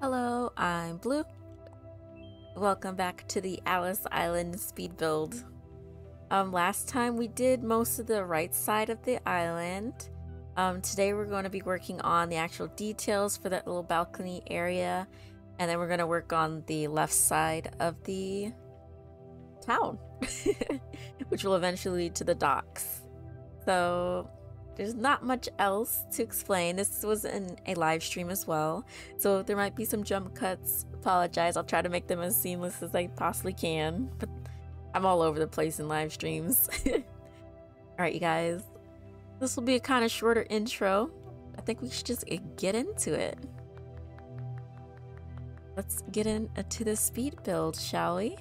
Hello, I'm Blue. Welcome back to the Alice Island speed build. Last time we did most of the right side of the island. Today we're going to be working on the actual details for that little balcony area, and then we're going to work on the left side of the town, which will eventually lead to the docks. So there's not much else to explain. This was in a live stream as well, so there might be some jump cuts. Apologize, I'll try to make them as seamless as I possibly can, but I'm all over the place in live streams. Alright you guys, this will be a kind of shorter intro. I think we should just get into it. Let's get into the speed build, shall we?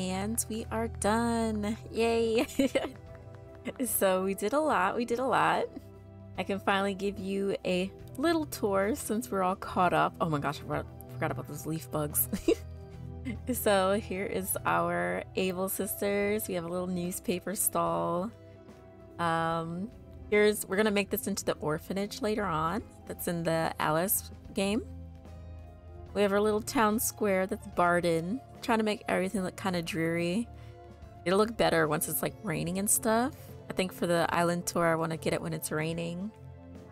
And we are done. Yay. So we did a lot. I can finally give you a little tour since we're all caught up. Oh my gosh, I forgot about those leaf bugs. So here is our Able Sisters. We have a little newspaper stall. We're gonna make this into the orphanage later on. That's in the Alice game. We have our little town square. That's Barden. Trying to make everything look kind of dreary. It'll look better once it's like raining and stuff. I think for the island tour, I want to get it when it's raining.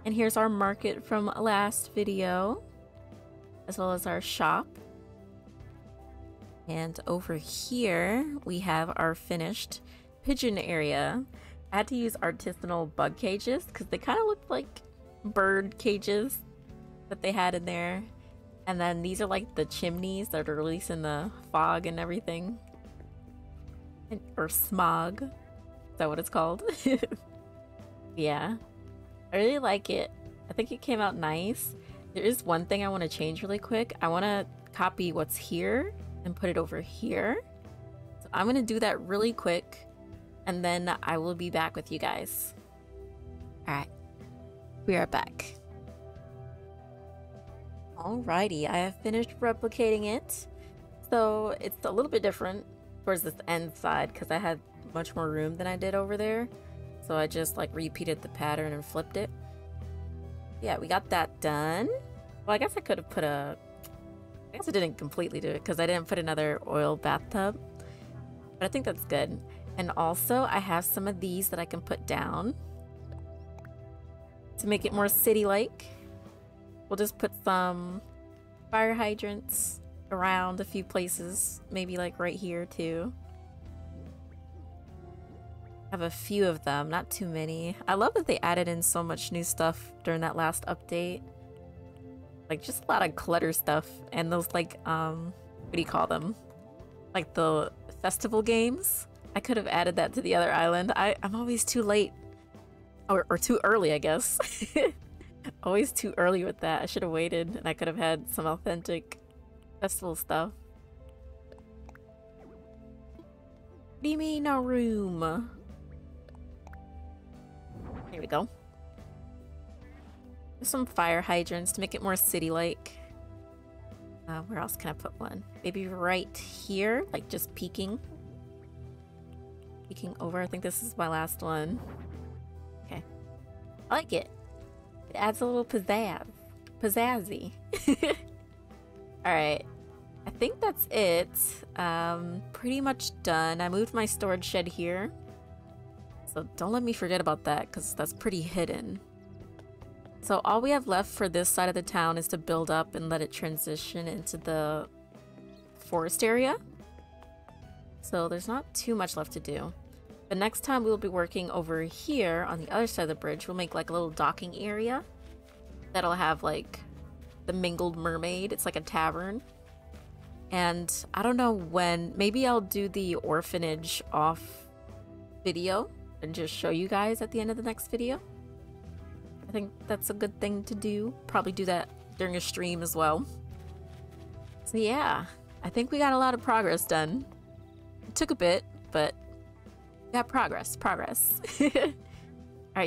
And here's our market from last video, as well as our shop. And over here, we have our finished pigeon area. I had to use artisanal bug cages because they kind of looked like bird cages that they had in there. And then these are like the chimneys that are releasing the fog and everything. Or smog. Is that what it's called? Yeah. I really like it. I think it came out nice. There is one thing I want to change really quick. I want to copy what's here and put it over here. So I'm going to do that really quick. And then I will be back with you guys. Alright. We are back. Alrighty, I have finished replicating it. So it's a little bit different towards this end side because I had much more room than I did over there. So I just like repeated the pattern and flipped it. Yeah, we got that done. Well, I guess I could have put a... I guess I didn't completely do it because I didn't put another oil bathtub. But I think that's good. And also I have some of these that I can put down to make it more city-like. We'll just put some fire hydrants around a few places, maybe like right here too. I have a few of them, not too many. I love that they added in so much new stuff during that last update. Like just a lot of clutter stuff and those like, what do you call them? Like the festival games? I could have added that to the other island. I'm always too late or too early, I guess. Always too early with that. I should have waited and I could have had some authentic festival stuff. What do you mean no room? Here we go. There's some fire hydrants to make it more city-like. Where else can I put one? Maybe right here, like just peeking. Peeking over. I think this is my last one. Okay. I like it. It adds a little pizzazz. Pizzazzy. Alright. I think that's it. Pretty much done. I moved my storage shed here. So don't let me forget about that because that's pretty hidden. So all we have left for this side of the town is to build up and let it transition into the forest area. So there's not too much left to do. But next time we'll be working over here on the other side of the bridge. We'll make like a little docking area that'll have like the Mingled Mermaid. It's like a tavern. And I don't know when, maybe I'll do the orphanage off video and just show you guys at the end of the next video. I think that's a good thing to do. Probably do that during a stream as well. So yeah, I think we got a lot of progress done. It took a bit, but yeah, progress. Alright,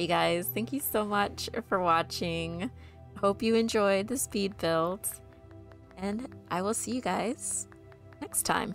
you guys, thank you so much for watching. Hope you enjoyed the speed build, and I will see you guys next time.